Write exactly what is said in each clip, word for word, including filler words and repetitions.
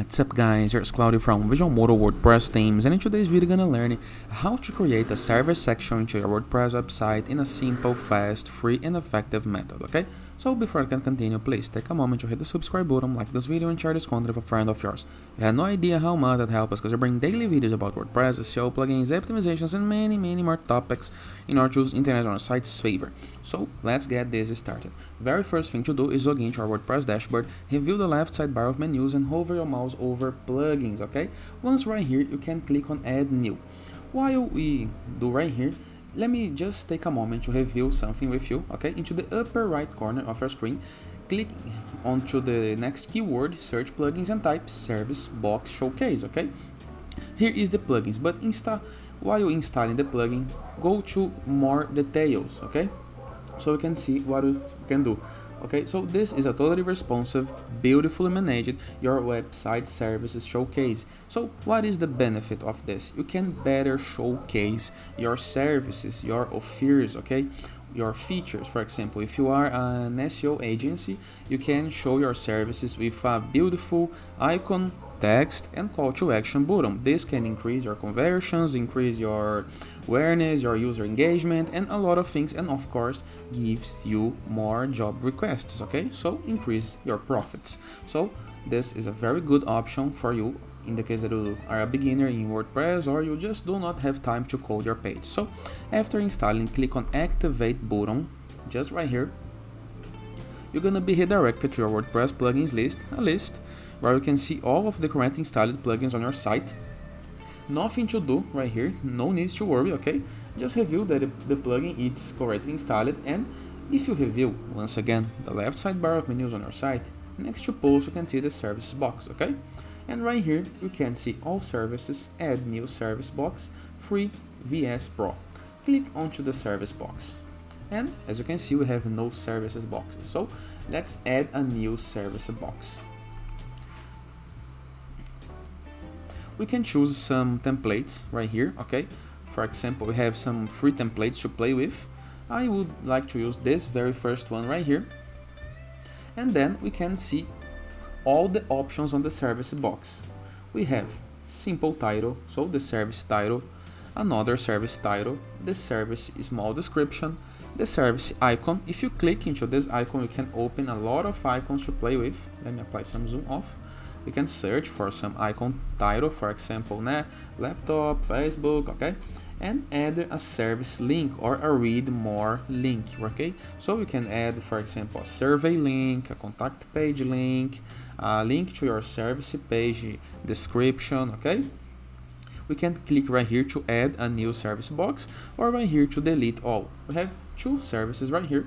What's up guys, here's Claudio from visualmodo WordPress themes, and in today's video we're gonna learn how to create a service section into your WordPress website in a simple, fast, free and effective method, okay? So before I can continue, please take a moment to hit the subscribe button, like this video and share this content with a friend of yours. You have no idea how much that helps us because I bring daily videos about WordPress, S E O, plugins, optimizations and many many more topics in order to use internet on our site's favor. So let's get this started. Very first thing to do is log into our WordPress dashboard, review the left side bar of menus and hover your mouse over plugins, okay? Once right here you can click on add new. While we do right here, let me just take a moment to review something with you, okay? Into the upper right corner of your screen, click onto the next keyword, search plugins and type service box showcase, okay? Here is the plugins, but insta while installing the plugin, go to more details, okay? So you can see what you can do. Okay, so this is a totally responsive, beautifully managed your website services showcase. So what is the benefit of this? You can better showcase your services, your offers, okay? Your features. For example, if you are an S E O agency, you can show your services with a beautiful icon, text and call to action button. This can increase your conversions, increase your awareness, your user engagement and a lot of things, and of course gives you more job requests, okay? So increase your profits. So this is a very good option for you in the case that you are a beginner in WordPress or you just do not have time to code your page. So after installing, click on activate button just right here. You're gonna be redirected to your WordPress plugins list, a list where you can see all of the current installed plugins on your site. Nothing to do right here, no need to worry, okay? Just review that the plugin is correctly installed, and if you review, once again, the left sidebar of menus on your site, next to post you can see the service box, okay? And right here, you can see all services, add new service box, free versus pro. Click onto the service box. And as you can see, we have no services boxes, so let's add a new service box. We can choose some templates right here, okay? For example, we have some free templates to play with. I would like to use this very first one right here. And then we can see all the options on the service box. We have simple title, so the service title, another service title, the service small description, the service icon. If you click into this icon, you can open a lot of icons to play with. Let me apply some zoom off. You can search for some icon title, for example, nah, laptop, Facebook, okay? And add a service link or a read more link, okay? So you can add, for example, a survey link, a contact page link, a link to your service page description, okay? We can click right here to add a new service box or right here to delete all. We have two services right here.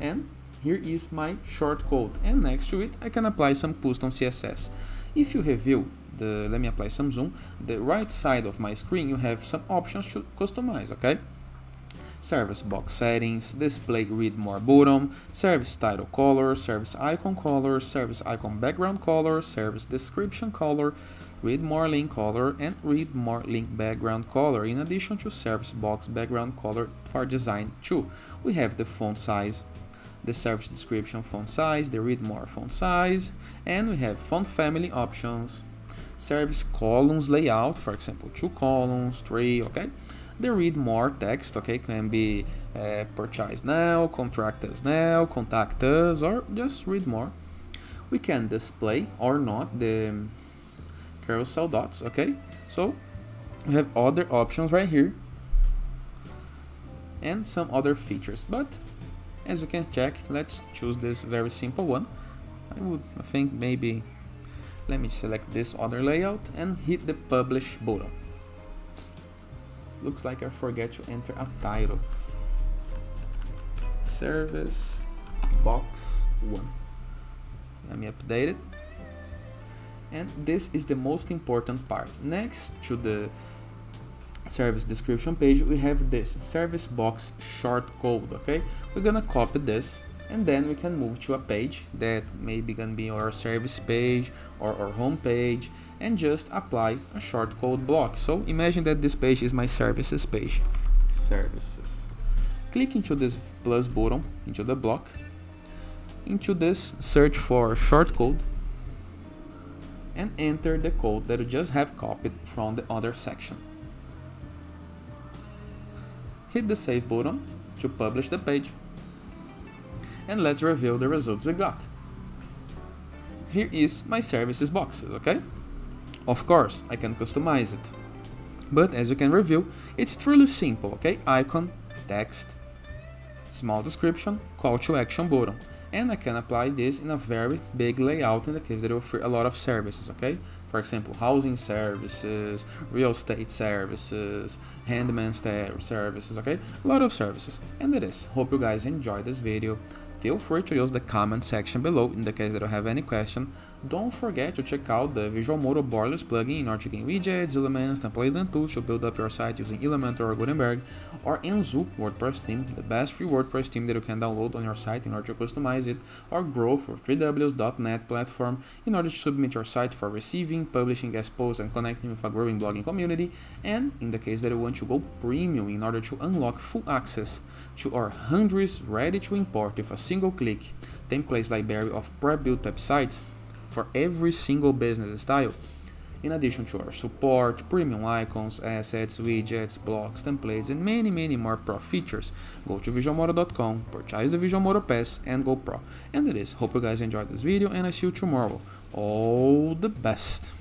And here is my shortcode, and next to it I can apply some custom C S S. If you review the, let me apply some zoom, the right side of my screen you have some options to customize, okay? Service box settings, display read more button, service title color, service icon color, service icon background color, service description color, read more link color and read more link background color, in addition to service box background color for design too. We have the font size, the service description font size, the read more font size, and we have font family options, service columns layout, for example, two columns, three, okay? The read more text, okay, can be uh, purchase now, contract us now, contact us, or just read more. We can display or not the carousel dots, okay? So we have other options right here and some other features, but as you can check, let's choose this very simple one. I would I think maybe let me select this other layout and hit the publish button. Looks like I forget to enter a title. Service box one. Let me update it. And this is the most important part. Next to the service description page we have this service box shortcode, okay? We're gonna copy this and then we can move to a page that maybe gonna be our service page or our home page and just apply a shortcode block. So imagine that this page is my services page, services. Click into this plus button, into the block, into this search for shortcode, and enter the code that you just have copied from the other section. Hit the save button to publish the page, and let's review the results we got. Here is my services boxes, okay? Of course, I can customize it, but as you can review, it's truly simple, okay? Icon, text, small description, call to action button, and I can apply this in a very big layout in the case that you offer a lot of services, okay? For example, housing services, real estate services, handyman services, okay? A lot of services, and it is. Hope you guys enjoyed this video. Feel free to use the comment section below in the case that you have any question. Don't forget to check out the visualmodo Borderless plugin in order to gain widgets, elements, templates and tools to build up your site using Elementor or Gutenberg, or Enzoo WordPress theme, the best free WordPress theme that you can download on your site in order to customize it, or Grow for three W S dot net platform in order to submit your site for receiving, publishing guest posts and connecting with a growing blogging community, and in the case that you want to go premium in order to unlock full access to our hundreds ready to import with a single click templates library of pre-built websites for every single business style, in addition to our support, premium icons, assets, widgets, blogs, templates, and many, many more pro features. Go to visualmodo dot com, purchase the visualmodo pass, and go pro. And that is. Hope you guys enjoyed this video, and I see you tomorrow. All the best.